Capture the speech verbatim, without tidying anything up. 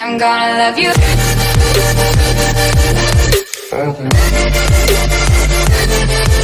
I'm gonna love you forever.